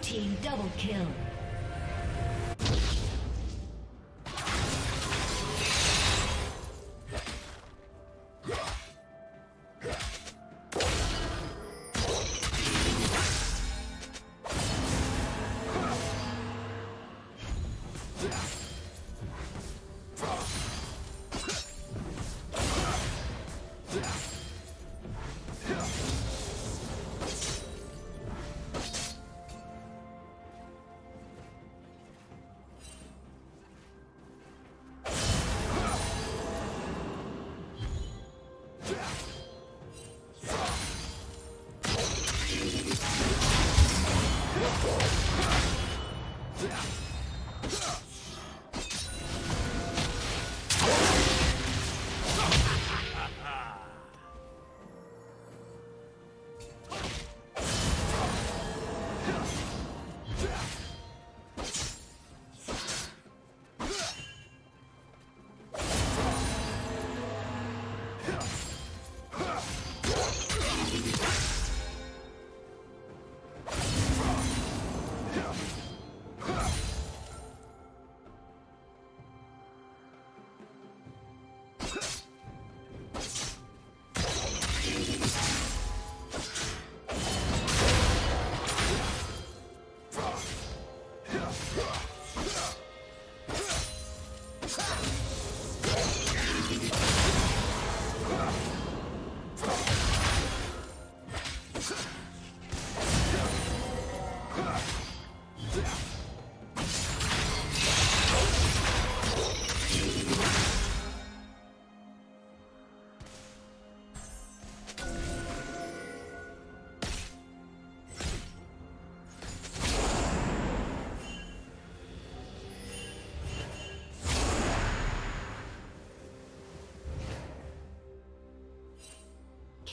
Team double kill.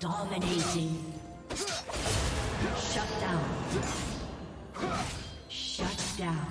Dominating. Shut down. Shut down.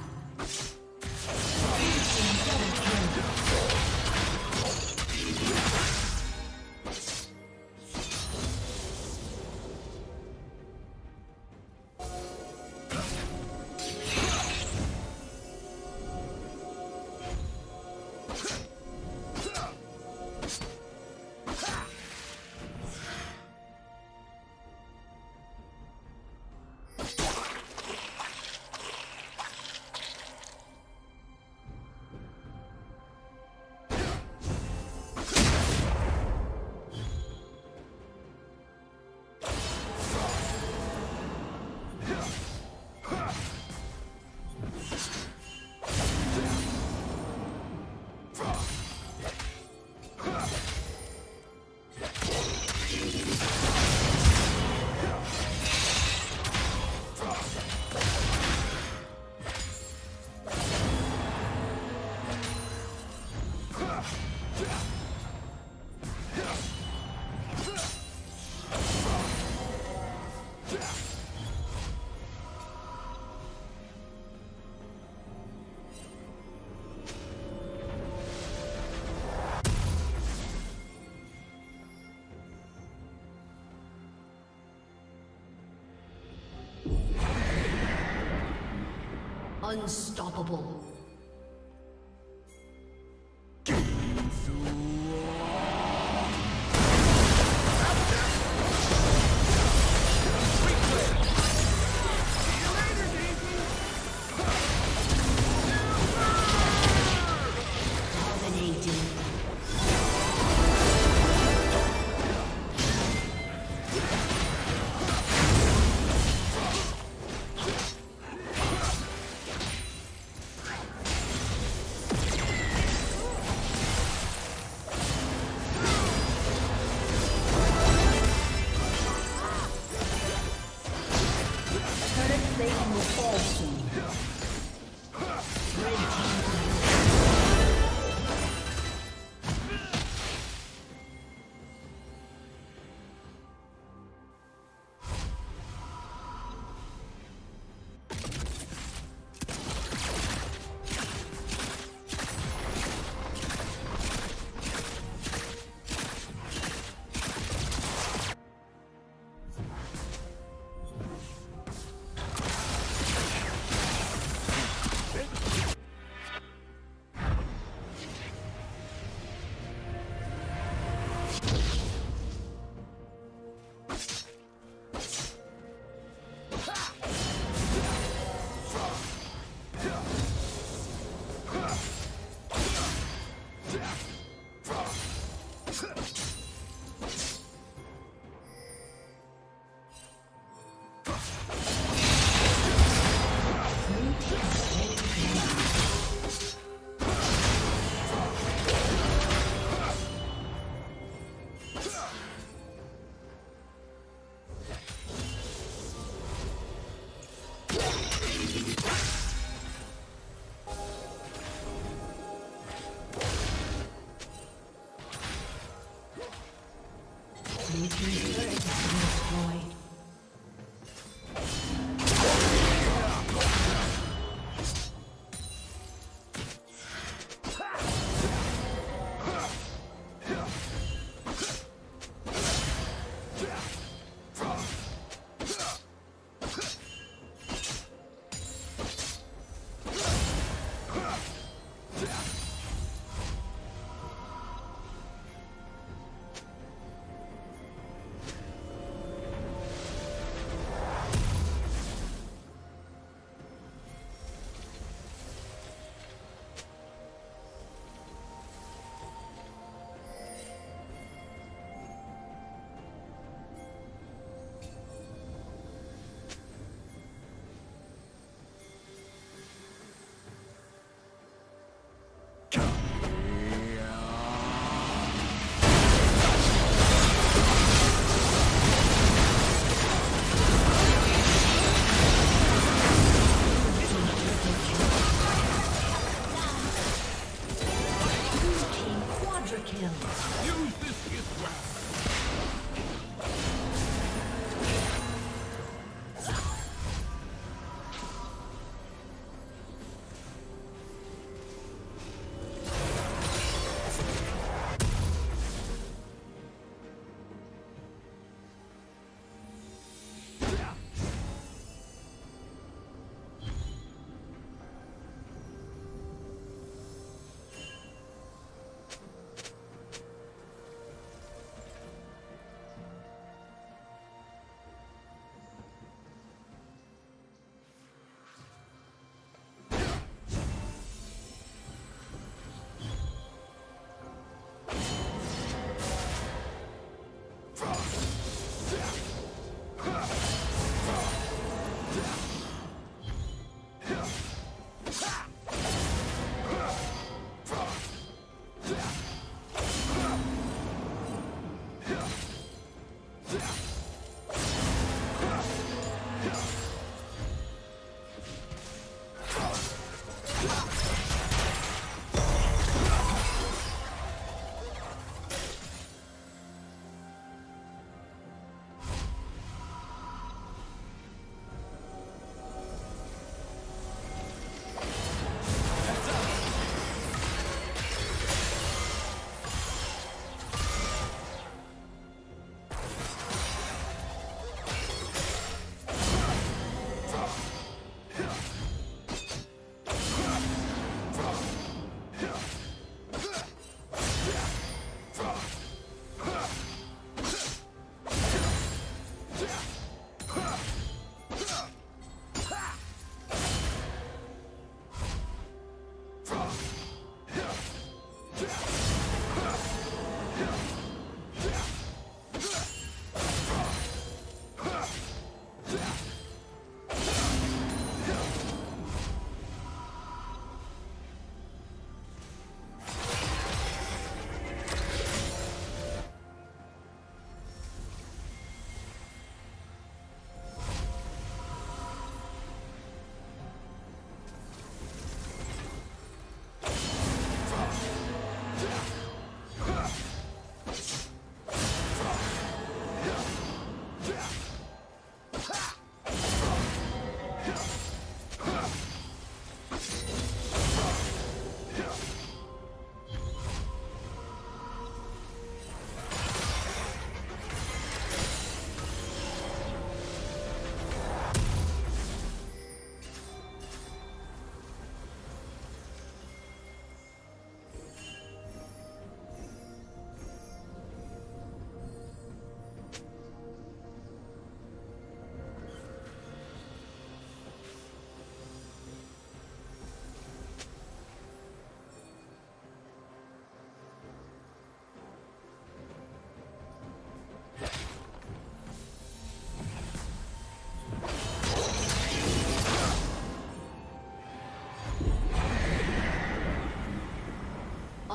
Unstoppable.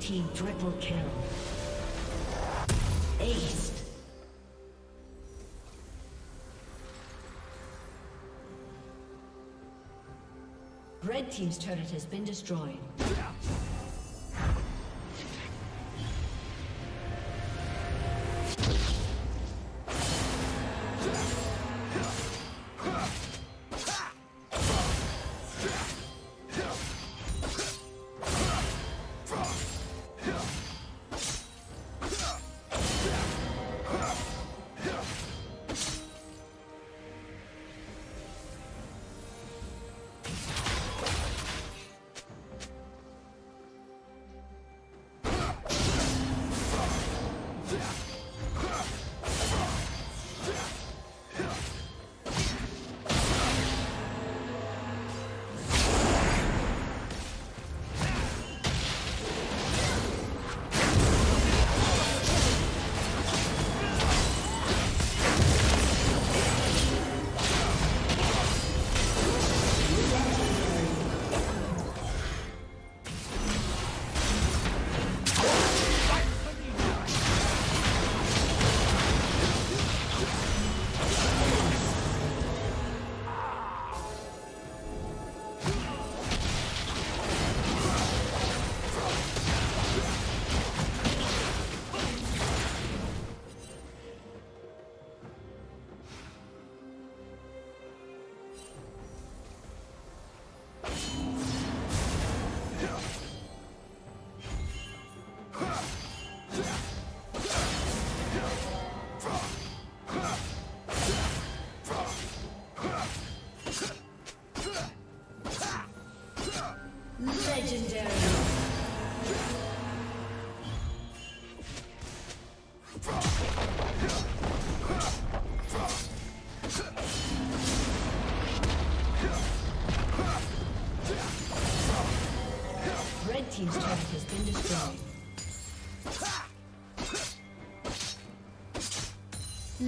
Red team triple kill. Ace. Red team's turret has been destroyed. Team's turret has been destroyed.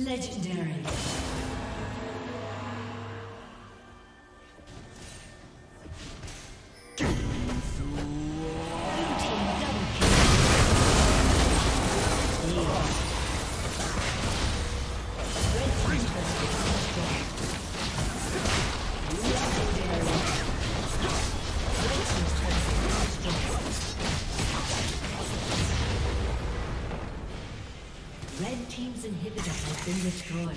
Legendary. Team's inhibitor has been destroyed.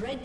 Red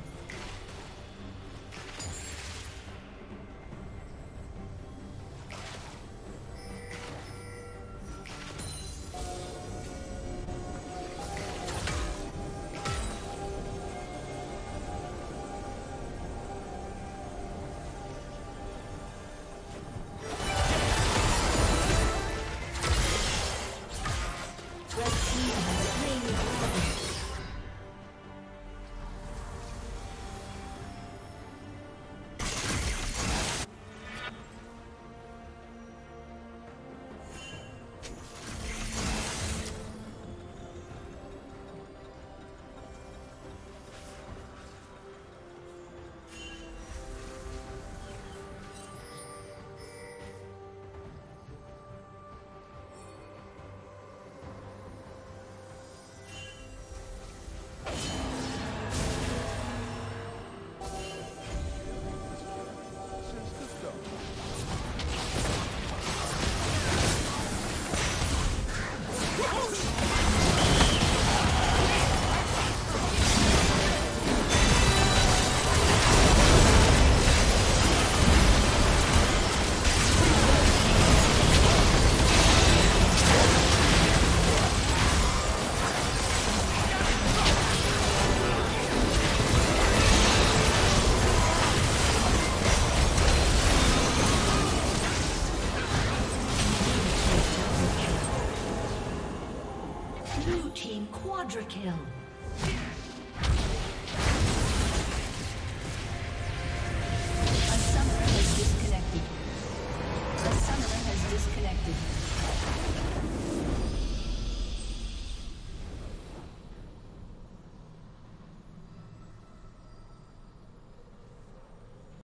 Blue team quadra kill.